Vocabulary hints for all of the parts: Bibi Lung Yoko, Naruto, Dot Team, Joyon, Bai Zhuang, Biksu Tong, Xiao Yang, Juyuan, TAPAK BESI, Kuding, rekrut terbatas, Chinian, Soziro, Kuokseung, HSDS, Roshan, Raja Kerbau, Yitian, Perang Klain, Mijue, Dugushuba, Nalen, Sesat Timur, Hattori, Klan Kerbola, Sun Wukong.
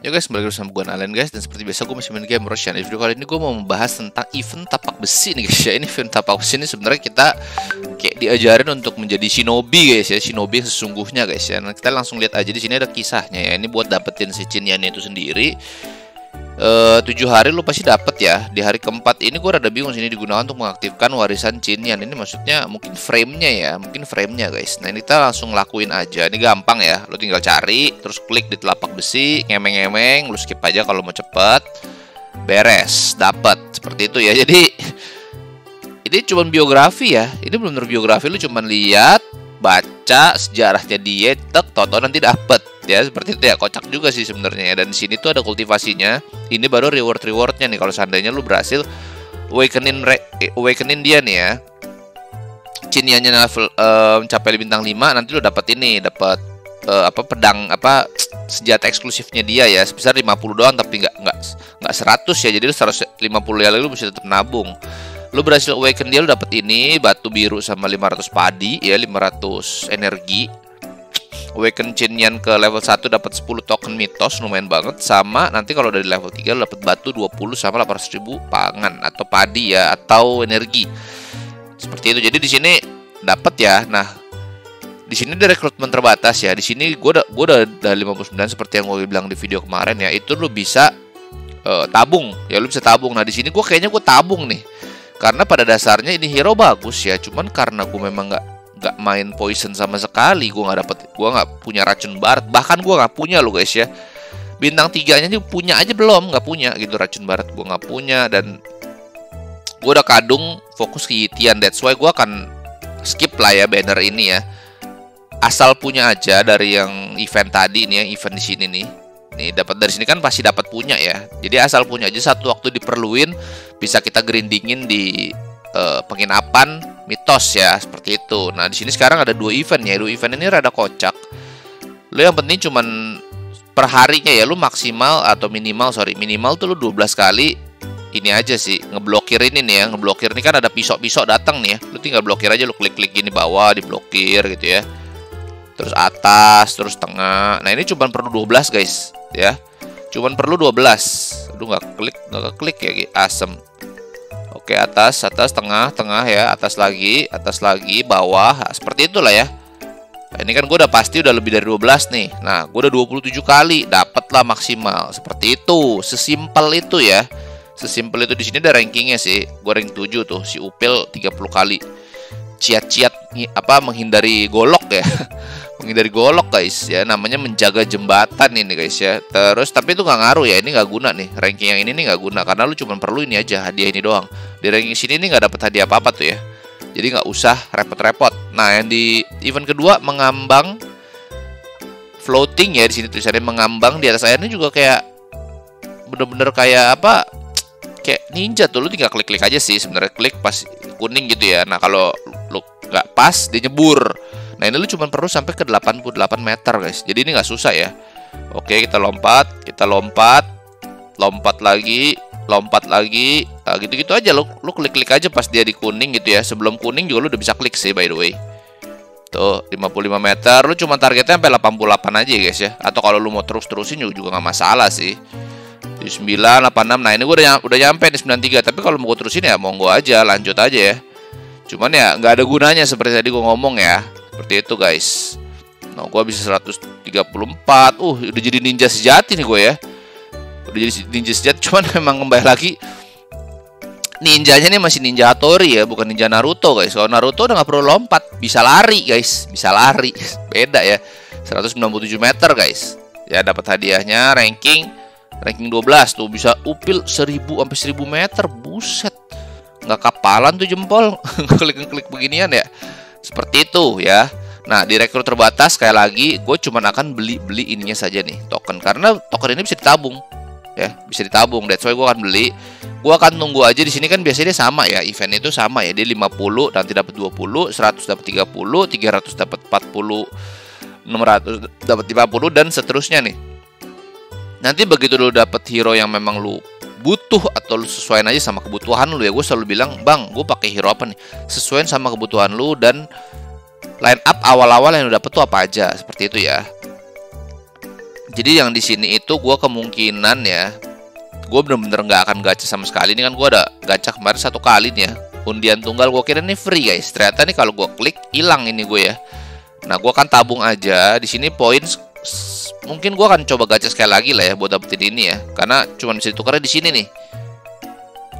Ya guys, balik bersama gue Nalen guys, dan seperti biasa gue masih main game Roshan. Di video kali ini gue mau membahas tentang event tapak besi nih guys ya. Ini event tapak besi ini sebenarnya kita kayak diajarin untuk menjadi shinobi guys ya, shinobi yang sesungguhnya guys ya. Nah, kita langsung lihat aja di sini ada kisahnya ya. Ini buat dapetin si Chinian itu sendiri. 7 hari lu pasti dapet ya. Di hari keempat ini gue rada bingung, sini digunakan untuk mengaktifkan warisan Chinian. Ini maksudnya mungkin frame-nya ya, mungkin frame-nya guys. Nah ini kita langsung lakuin aja. Ini gampang ya, lu tinggal cari, terus klik di telapak besi, ngemeng-ngemeng, lu skip aja kalau mau cepet, beres, dapet. Seperti itu ya. Jadi ini cuma biografi ya. Ini bener-bener biografi, lu cuma lihat, baca sejarahnya dia, tek, tonton nanti dapet. Ya seperti itu ya, kocak juga sih sebenarnya ya. Dan di sini tuh ada kultivasinya. Ini baru rewardnya nih kalau seandainya lu berhasil awakenin dia nih ya. Chiniannya level mencapai bintang 5, nanti lu dapat ini, dapat pedang apa, senjata eksklusifnya dia ya. Sebesar 50 doang tapi nggak 100 ya. Jadi lu 150 ya, lu bisa tetap nabung. Lu berhasil awaken dia, lu dapat ini batu biru sama 500 padi ya, 500 energi. Awaken Chinian ke level 1 dapat 10 token mitos, lumayan banget. Sama nanti kalau dari level 3 lu dapat batu 20 sama 800.000 pangan atau padi ya, atau energi. Seperti itu. Jadi di sini dapat ya. Nah, di sini ada rekrutmen terbatas ya. Di sini gua udah 59 seperti yang gue bilang di video kemarin ya. Itu lu bisa tabung. Ya lu bisa tabung. Nah, di sini gua kayaknya tabung nih. Karena pada dasarnya ini hero bagus ya, cuman karena gue memang nggak main poison sama sekali, gue nggak punya racun barat, bahkan gue nggak punya lo guys ya. Bintang 3-nya aja punya aja belum, nggak punya gitu, racun barat gue nggak punya. Dan gue udah kadung fokus ke Yitian, that's why gue akan skip lah ya banner ini ya, asal punya aja dari yang event tadi nih ya, event di sini nih. Nih dapat dari sini kan pasti dapat punya ya. Jadi asal punya aja, satu waktu diperluin bisa kita grindingin di penginapan mitos ya, seperti itu. Nah, di sini sekarang ada 2 event ya. 2 event ini rada kocak. Lu yang penting cuman perharinya ya, lu maksimal atau minimal, minimal tuh lu 12 kali ini aja sih, ngeblokir ini nih ya. Ngeblokir ini kan ada pisau-pisau datang nih ya. Lu tinggal blokir aja, lu klik-klik gini bawah, diblokir gitu ya. Terus atas, terus tengah. Nah, ini cuman perlu 12 guys ya, cuman perlu 12. Aduh, nggak klik ya, asem. Oke, atas, tengah ya, atas lagi, bawah. Nah, seperti itulah ya. Nah, ini kan gue udah pasti udah lebih dari 12 nih. Nah, gue udah 27 kali, dapatlah maksimal. Seperti itu, sesimpel itu ya. Sesimpel itu. Di sini ada rankingnya sih. Gue rank 7 tuh, si Upil 30 kali. Ciat-ciat apa, menghindari golok ya. Menghindari golok guys ya, namanya menjaga jembatan ini guys ya. Terus tapi itu nggak ngaruh ya, ini nggak guna nih ranking yang ini nih, nggak guna karena lu cuma perlu ini aja, hadiah ini doang. Di ranking sini ini nggak dapat hadiah apa-apa tuh ya, jadi nggak usah repot-repot. Nah, yang di event kedua mengambang floating ya, di sini tulisannya mengambang di atas air. Ini juga kayak bener-bener kayak apa, kayak ninja tuh. Lu tinggal klik-klik aja sih sebenarnya, klik pas kuning gitu ya. Nah, kalau lu nggak pas dia nyebur. Nah, ini lu cuma perlu sampai ke 88 meter guys. Jadi ini nggak susah ya. Oke, kita lompat lagi. Nah, gitu-gitu aja lu klik-klik aja pas dia di kuning gitu ya. Sebelum kuning juga lu udah bisa klik sih by the way. Tuh, 55 meter. Lu cuma targetnya sampai 88 aja guys ya. Atau kalau lu mau terus-terusin juga nggak masalah sih. 9, 86. Nah, ini gue udah nyampe nih 93. Tapi kalau mau gue terusin ya monggo aja, lanjut aja ya. Cuman ya nggak ada gunanya seperti tadi gue ngomong ya. Seperti itu guys. Nah, gue bisa 134. Udah jadi ninja sejati nih gue ya. Udah jadi ninja sejati. Cuman memang kembali lagi, ninjanya nih masih ninja Hattori ya, bukan ninja Naruto guys. Kalau Naruto udah gak perlu lompat, bisa lari guys, bisa lari. Beda ya. 197 meter guys. Ya, dapat hadiahnya ranking 12 tuh, bisa Upil 1000 sampai 1000 meter. Buset. Nggak kapalan tuh jempol. Klik-klik beginian ya. Seperti itu ya. Nah, di rekrut terbatas sekali lagi gue cuman akan beli ininya saja nih, token. Karena token ini bisa ditabung ya, bisa ditabung. That's why gue akan beli. Gue akan tunggu aja. Di sini kan biasanya sama ya, event itu sama ya. Dia 50 nanti dapat 20, 100 dapat 30, 300 dapat 40, 600 dapat 50 dan seterusnya nih. Nanti begitu lu dapat hero yang memang lu butuh atau lu sesuaiin aja sama kebutuhan lu ya. Gue selalu bilang, bang, gue pakai hero apa nih, sesuaiin sama kebutuhan lu dan line up awal-awal yang lu dapet tuh apa aja, seperti itu ya. Jadi yang di sini itu gue kemungkinan ya, gue bener-bener nggak akan gacha sama sekali. Ini kan gue ada gacha kemarin satu kali nih ya, undian tunggal gue kira ini free guys. Ternyata nih kalau gue klik hilang ini gue ya. Nah gue akan tabung aja di sini poin. Mungkin gue akan coba gacha sekali lagi lah ya buat dapetin ini ya, karena cuma bisa ditukarnya di sini nih.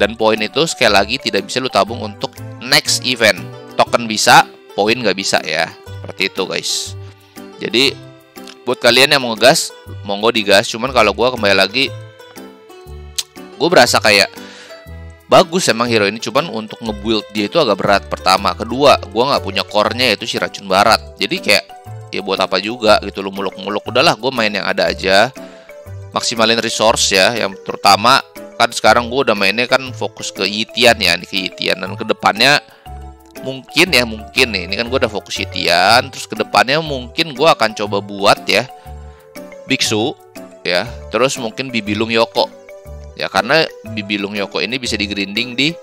Dan poin itu sekali lagi tidak bisa lu tabung untuk next event. Token bisa, poin nggak bisa ya. Seperti itu guys. Jadi buat kalian yang mau ngegas, monggo digas. Cuman kalau gue kembali lagi, gue berasa kayak bagus emang hero ini, cuman untuk ngebuild dia itu agak berat. Pertama, kedua, gue nggak punya core-nya yaitu si racun barat. Jadi kayak ya buat apa juga gitu lu muluk-muluk. Udahlah gue main yang ada aja. Maksimalin resource ya, yang terutama kan sekarang gue udah mainnya kan fokus ke Yitian ya, ke Yitian. Dan kedepannya mungkin ya, mungkin nih, ini kan gue udah fokus Yitian. Terus kedepannya mungkin gue akan coba buat ya Biksu ya, terus mungkin Bibi Lung Yoko ya, karena Bibi Lung Yoko ini bisa digrinding di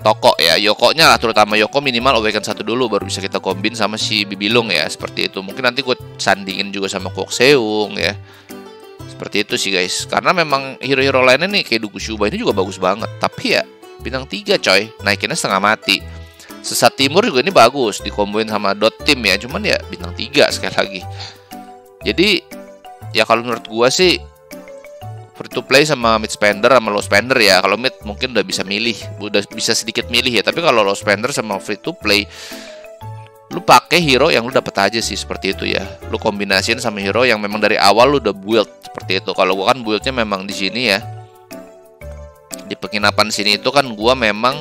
toko ya, Yokonya lah, terutama Yoko minimal awaken satu dulu baru bisa kita kombin sama si Bibi Lung ya, seperti itu. Mungkin nanti gue sandingin juga sama Kuokseung ya, seperti itu sih guys. Karena memang hero-hero lainnya nih kayak Dugushuba ini juga bagus banget, tapi ya bintang 3 coy, naikinnya setengah mati. Sesat Timur juga ini bagus, dikomboin sama Dot Team ya, cuman ya bintang 3 sekali lagi. Jadi ya kalau menurut gue sih free to play sama mid spender sama low spender ya. Kalau mid mungkin udah bisa milih, udah bisa sedikit milih ya, tapi kalau low spender sama free to play lu pakai hero yang lu dapet aja sih, seperti itu ya. Lu kombinasiin sama hero yang memang dari awal lu udah build, seperti itu. Kalau gua kan buildnya memang di sini ya, di penginapan sini itu kan gua memang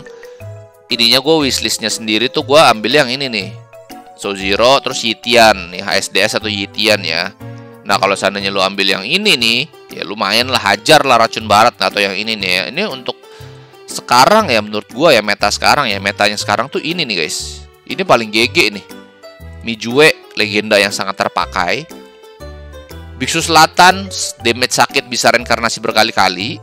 ininya, gua wishlistnya sendiri tuh gua ambil yang ini nih, Soziro terus Yitian nih, HSDS atau Yitian ya. Nah kalau seandainya lu ambil yang ini nih ya, lumayan lah, hajar lah racun barat. Nah, atau yang ini nih ya, ini untuk sekarang ya menurut gua ya, meta sekarang ya, metanya sekarang tuh ini nih guys. Ini paling GG nih, Mijue, legenda yang sangat terpakai. Biksu Selatan, damage sakit bisa reinkarnasi berkali-kali.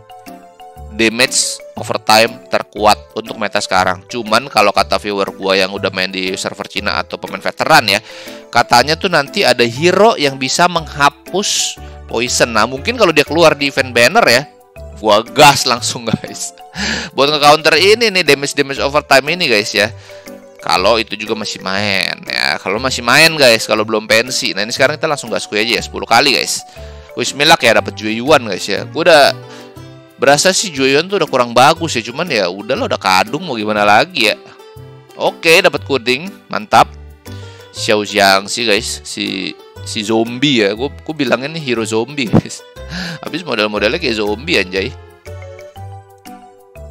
Damage overtime terkuat untuk meta sekarang. Cuman kalau kata viewer gua yang udah main di server Cina atau pemain veteran ya, katanya tuh nanti ada hero yang bisa menghapus poison. Nah mungkin kalau dia keluar di event banner ya, gua gas langsung guys. Buat nge-counter ini nih, damage-damage overtime ini guys ya. Kalau itu juga masih main ya, kalau masih main guys, kalau belum pensi. Nah ini sekarang kita langsung gas kue aja ya, 10 kali guys. Wismillah ya, dapat Juyuan guys ya. Gue udah berasa sih Joyon tuh udah kurang bagus ya, cuman ya udah lah, udah kadung mau gimana lagi ya. Oke, dapat kuding, mantap. Xiao Yang sih guys, si zombie ya. Gue bilangin nih hero zombie guys. Habis model-modelnya kayak zombie anjay.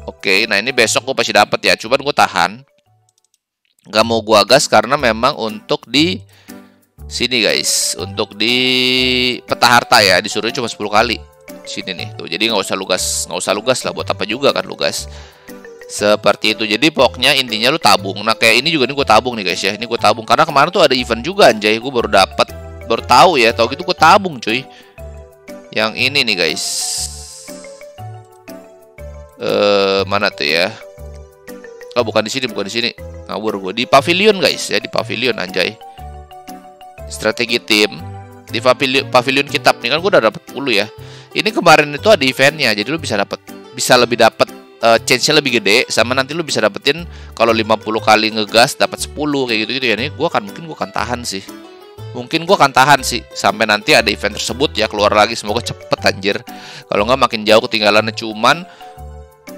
Oke, nah ini besok gue pasti dapat ya, cuman gue tahan. Gak mau gua gas karena memang untuk di sini guys, untuk di peta harta ya, disuruh cuma 10 kali sini nih tuh. Jadi nggak usah lu gas, nggak usah lu gas lah, buat apa juga kan lu gas, seperti itu. Jadi pokoknya intinya lu tabung. Nah kayak ini juga nih, gua tabung nih guys ya, ini gua tabung karena kemarin tuh ada event juga anjay, gua baru dapet, baru tahu ya, tau gitu gua tabung cuy. Yang ini nih guys, mana tuh ya? Oh bukan di sini, bukan di sini. Ngawur gue, di pavilion guys ya, di pavilion anjay. Strategi tim di pavilion kitab nih kan gue udah dapet puluh ya. Ini kemarin itu ada eventnya, jadi lu bisa dapat, bisa lebih dapat chance-nya lebih gede, sama nanti lu bisa dapetin kalau 50 kali ngegas dapat 10 kayak gitu-gitu ya. Ini gue akan, mungkin gue akan tahan sih. Mungkin gue akan tahan sih sampai nanti ada event tersebut ya keluar lagi, semoga cepet anjir. Kalau nggak makin jauh ketinggalannya. Cuman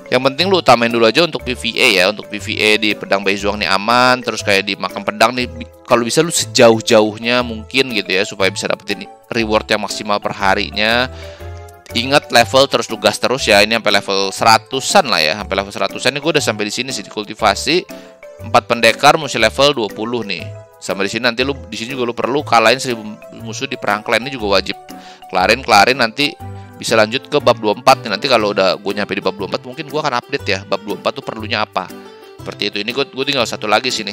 yang penting lu utamain dulu aja untuk PvE ya, untuk PvE di pedang Bai Zhuang nih aman, terus kayak di makam pedang nih kalau bisa lu sejauh-jauhnya mungkin gitu ya, supaya bisa dapetin reward yang maksimal per harinya. Ingat level, terus lu gas terus ya, ini sampai level 100-an lah ya, sampai level 100-an nih. Gue udah sampai di sini sih, di kultivasi 4 pendekar mesti level 20 nih. Sama di sini nanti lu di sini juga lu perlu kalahin 1000 musuh di Perang Klain, ini juga wajib kelarin nanti. Bisa lanjut ke bab 24 nih. Nanti kalau udah gue nyampe di bab 24 mungkin gue akan update ya, bab 24 tuh perlunya apa. Seperti itu. Ini gue tinggal satu lagi sini,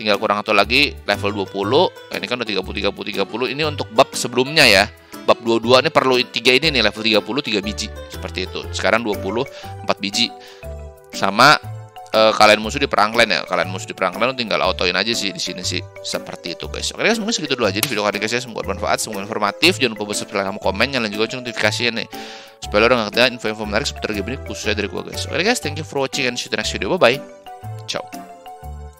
tinggal kurang satu lagi level 20. Ini kan udah 30. Ini untuk bab sebelumnya ya, bab 22 ini perlu 3 ini nih, level 30 3 biji. Seperti itu. Sekarang 20 4 biji. Sama kalian musuh di Perang Klain ya. Kalian musuh di Perang Klain tinggal autoin aja sih di sini sih. Seperti itu guys. Oke guys, mungkin segitu dulu aja di video kali guys ya. Semoga bermanfaat, semoga informatif. Jangan lupa subscribe, kamu komen, nyalain juga notifikasinya nih. Supaya orang nggak ketinggalan info-info menarik seputar game ini khususnya dari gua guys. Oke guys, thank you for watching and see you next video. Bye bye. Ciao.